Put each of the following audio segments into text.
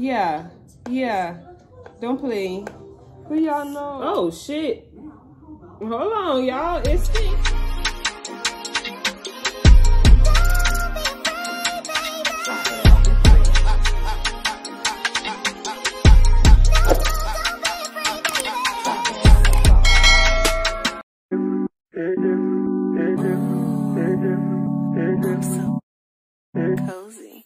Yeah, yeah. Don't play. Who y'all know? Oh shit. Hold on, y'all. It's stinks. Cozy.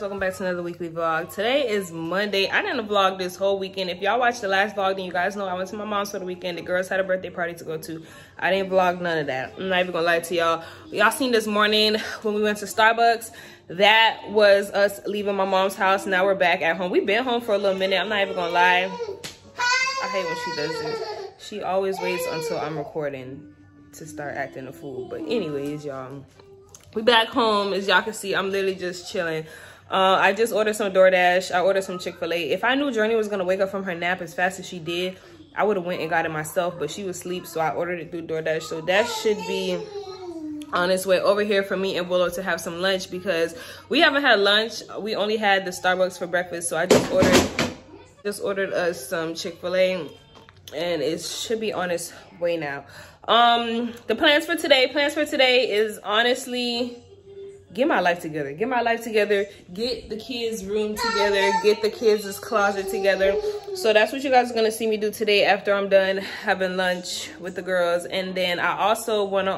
Welcome back to another weekly vlog. Today is Monday. I didn't vlog this whole weekend. If y'all watched the last vlog, then you guys know I went to my mom's for the weekend. The girls had a birthday party to go to. I didn't vlog none of that. I'm not even gonna lie to y'all. Y'all seen this morning when we went to Starbucks. That was us leaving my mom's house. Now we're back at home. We've been home for a little minute. I'm not even gonna lie. I hate when she does this. She always waits until I'm recording to start acting a fool. But anyways, y'all, we back home. As y'all can see, I'm literally just chilling. I just ordered some DoorDash. I ordered some Chick-fil-A. If I knew Journey was going to wake up from her nap as fast as she did, I would have went and got it myself, but she was asleep, so I ordered it through DoorDash. So that should be on its way over here for me and Willow to have some lunch because we haven't had lunch. We only had the Starbucks for breakfast, so I just ordered us some Chick-fil-A, and it should be on its way now. The plans for today is honestly... Get my life together. Get the kids' room together. Get the kids' closet together. So that's what you guys are going to see me do today after I'm done having lunch with the girls. And then I also want to,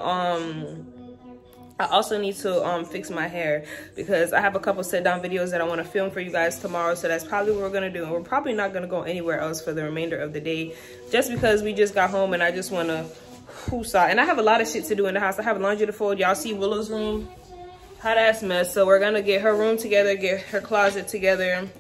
I also need to fix my hair because I have a couple sit down videos that I want to film for you guys tomorrow. So that's probably what we're going to do. And we're probably not going to go anywhere else for the remainder of the day just because we just got home and I just want to and I have a lot of shit to do in the house. I have laundry to fold. Y'all see Willow's room? Hot ass mess. So we're gonna get her room together, get her closet together. And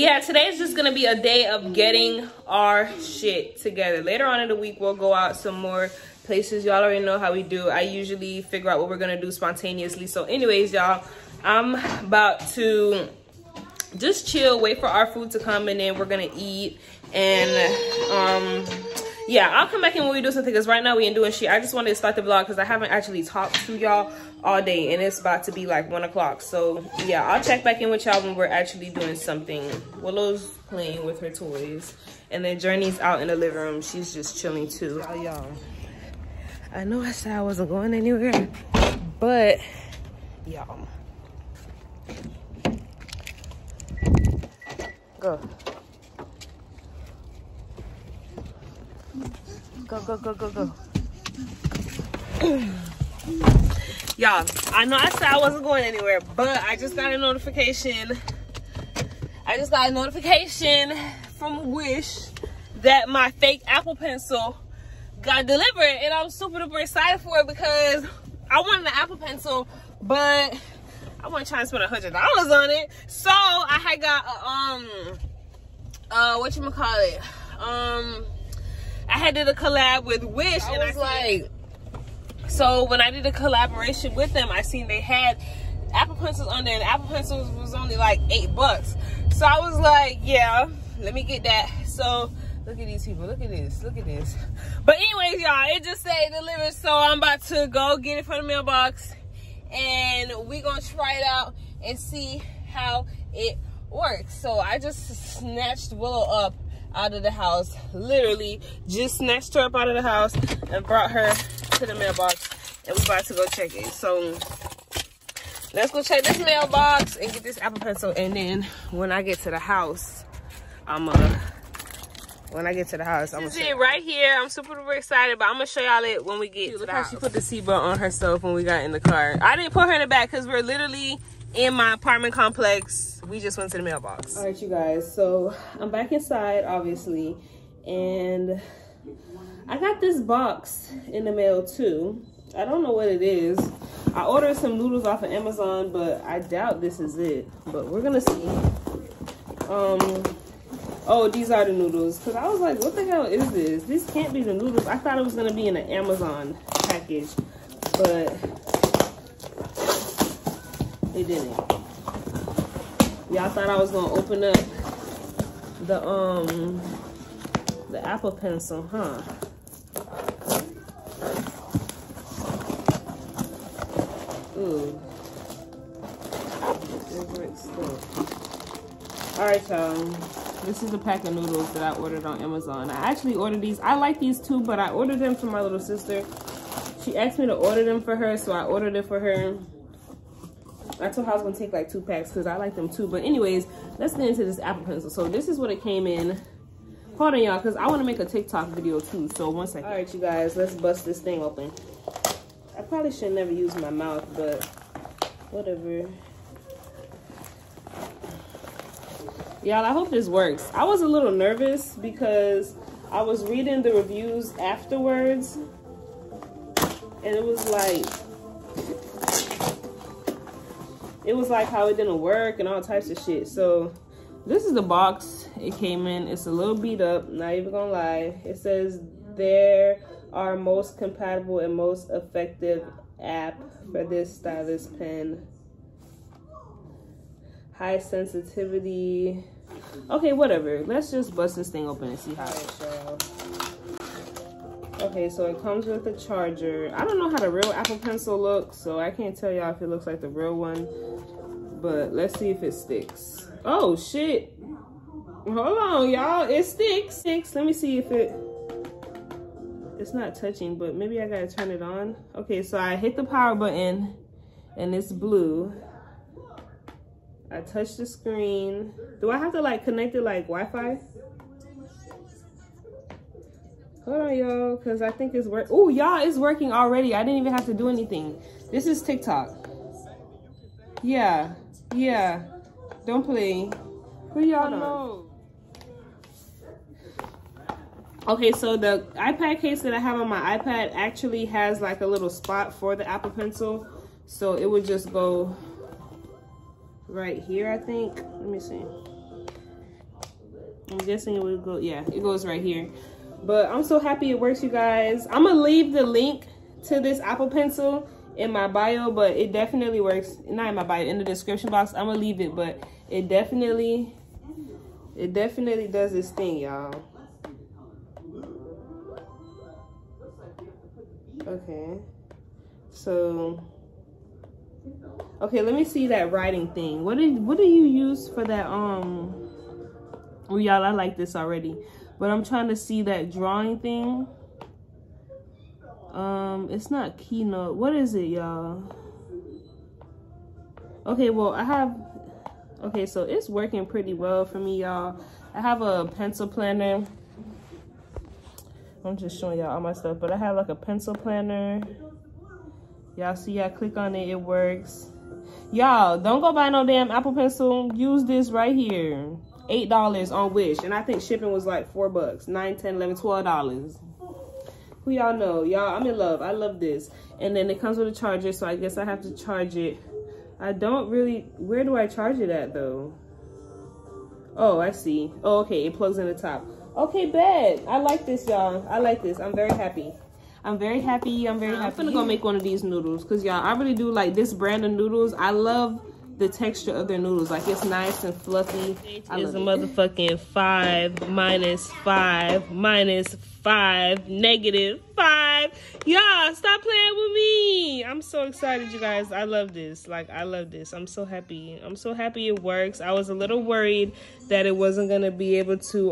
yeah, today is just gonna be a day of getting our shit together. Later on in the week, we'll go out some more places. Y'all already know how we do. I usually figure out what we're gonna do spontaneously. So anyways, y'all, I'm about to just chill, wait for our food to come, and then we're gonna eat. And yeah, I'll come back in when we do something because right now we ain't doing shit. I just wanted to start the vlog because I haven't actually talked to y'all all day and it's about to be like 1 o'clock. So yeah, I'll check back in with y'all when we're actually doing something. Willow's playing with her toys and then Journey's out in the living room. She's just chilling too. Y'all, I know I said I wasn't going anywhere, but y'all, go. Go. Y'all, I know I said I wasn't going anywhere, but I just got a notification. I just got a notification from Wish that my fake Apple Pencil got delivered, and I'm super duper excited for it because I wanted an Apple Pencil, but I wasn't trying to spend $100 on it. So I had got I had did a collab with Wish, and I was like, so when I did a collaboration with them, I seen they had Apple Pencils on there, and Apple Pencils was only like $8. So I was like, yeah, let me get that. So look at these people, look at this. But anyways, y'all, it just said delivered, so I'm about to go get it from the mailbox, and we gonna try it out and see how it works. So I just snatched Willow up out of the house, literally just snatched her up out of the house and brought her to the mailbox, and we're about to go check it. So let's go check this mailbox and get this Apple Pencil, and then when I get to the house, I'm gonna see right here. I'm super duper excited, but I'm gonna show y'all it when we get to the house. She put the seatbelt on herself when we got in the car. I didn't put her in the back because we're literally in my apartment complex. We just went to the mailbox. All right, you guys, so I'm back inside obviously, and I got this box in the mail too. I don't know what it is. I ordered some noodles off of Amazon, but I doubt this is it, but we're gonna see. Oh, these are the noodles, because I was like, what the hell is this? These can't be the noodles. I thought it was gonna be in an Amazon package. but it didn't. Y'all thought I was gonna open up the Apple Pencil, huh? Ooh. Different stuff. All right, y'all. This is a pack of noodles that I ordered on Amazon. I actually ordered these. I like these too, but I ordered them for my little sister. She asked me to order them for her, so I ordered it for her. I told her I was gonna take like 2 packs because I like them too. But anyways, let's get into this Apple Pencil. So this is what it came in. Hold on, y'all, because I want to make a TikTok video too. So 1 second. All right, you guys, let's bust this thing open. I probably should never use my mouth, but whatever. Y'all, I hope this works. I was a little nervous because I was reading the reviews afterwards, and it was like how it didn't work and all types of shit. So this is the box it came in. It's a little beat up, not even gonna lie. It says there are most compatible and most effective app for this stylus pen. High sensitivity. Okay, whatever. Let's just bust this thing open and see how it goes. Okay, so it comes with a charger. I don't know how the real Apple Pencil looks, so I can't tell y'all if it looks like the real one. But let's see if it sticks. Oh shit, hold on, y'all, it sticks. Let me see if it's not touching, but maybe I gotta turn it on. Okay, so I hit the power button and it's blue. I touch the screen. Do I have to like connect it like Wi-Fi? Hold on, y'all, because I think it's working. Oh, y'all, it's working already. I didn't even have to do anything. This is TikTok. Yeah, yeah. Don't play. Who y'all know? Okay, so the iPad case that I have on my iPad actually has like a little spot for the Apple Pencil. So it would just go right here, I think. Let me see. I'm guessing it would go, yeah, it goes right here. But I'm so happy it works, you guys. I'm gonna leave the link to this Apple Pencil in my bio, but it definitely works. Not in my bio, in the description box. I'm gonna leave it, but it definitely does this thing, y'all. Okay, so okay, let me see that writing thing. What do you use for that? Well, y'all, I like this already, but I'm trying to see that drawing thing. It's not Keynote. What is it, y'all? Okay, well, okay, so it's working pretty well for me, y'all. I have a pencil planner. I'm just showing y'all all my stuff, but I have like a pencil planner. Y'all see, I click on it, it works. Y'all, don't go buy no damn Apple Pencil. Use this right here. $8 on Wish, and I think shipping was like $4. $9, $10, $11, $12. Who y'all know? Y'all, I'm in love. I love this. And then it comes with a charger, so I guess I have to charge it. I don't really... Where do I charge it at, though? Oh, I see. Oh, okay. It plugs in the top. Okay, bet. I like this, y'all. I like this. I'm very happy. I'm very happy. I'm gonna go make one of these noodles because, y'all, I really do like this brand of noodles. I love the texture of their noodles. Like, it's nice and fluffy. It's a motherfucking 5 minus 5 minus 5 -5. Y'all, stop playing with me. I'm so excited, you guys. I love this. Like, I love this. I'm so happy. I'm so happy it works. I was a little worried that it wasn't gonna be able to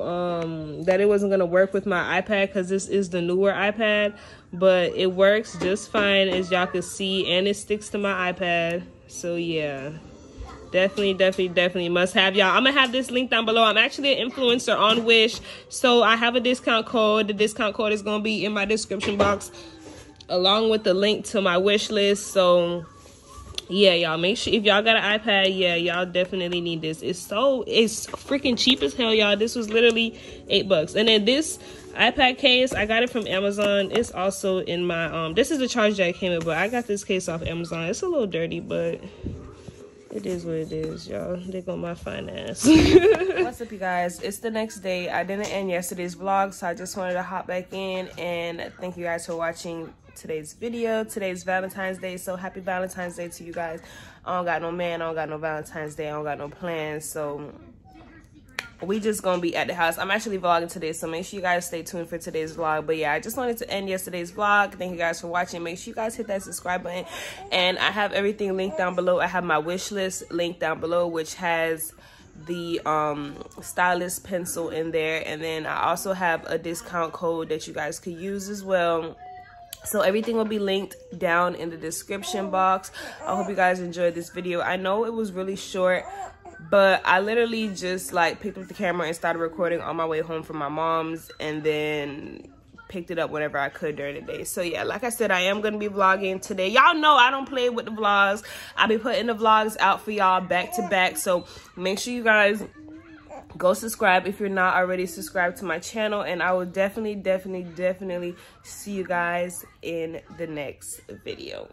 that it wasn't gonna work with my iPad because this is the newer iPad, but it works just fine, as y'all can see, and it sticks to my iPad. So yeah, definitely must have, y'all. I'm gonna have this link down below. I'm actually an influencer on Wish, so I have a discount code. The discount code is gonna be in my description box along with the link to my wish list. So yeah, y'all, make sure if y'all got an iPad, yeah, y'all definitely need this. It's freaking cheap as hell, y'all. This was literally $8. And then this iPad case, I got it from Amazon. It's also in my this is the charge that it came in, but I got this case off Amazon. It's a little dirty, but it is what it is, y'all. They go my finance. What's up, you guys? It's the next day. I didn't end yesterday's vlog, so I just wanted to hop back in and thank you guys for watching today's video. Today's Valentine's Day, so happy Valentine's Day to you guys. I don't got no man, I don't got no Valentine's Day, I don't got no plans, so we just gonna be at the house. I'm actually vlogging today, so make sure you guys stay tuned for today's vlog. But yeah, I just wanted to end yesterday's vlog. Thank you guys for watching. Make sure you guys hit that subscribe button, and I have everything linked down below. I have my wish list linked down below, which has the stylus pencil in there, and then I also have a discount code that you guys could use as well. So everything will be linked down in the description box. I hope you guys enjoyed this video. I know it was really short, but I literally just like picked up the camera and started recording on my way home from my mom's, and then picked it up whenever I could during the day. So yeah, like I said, I am gonna be vlogging today. Y'all know I don't play with the vlogs. I'll be putting the vlogs out for y'all back to back, so make sure you guys go subscribe if you're not already subscribed to my channel, and I will definitely see you guys in the next video.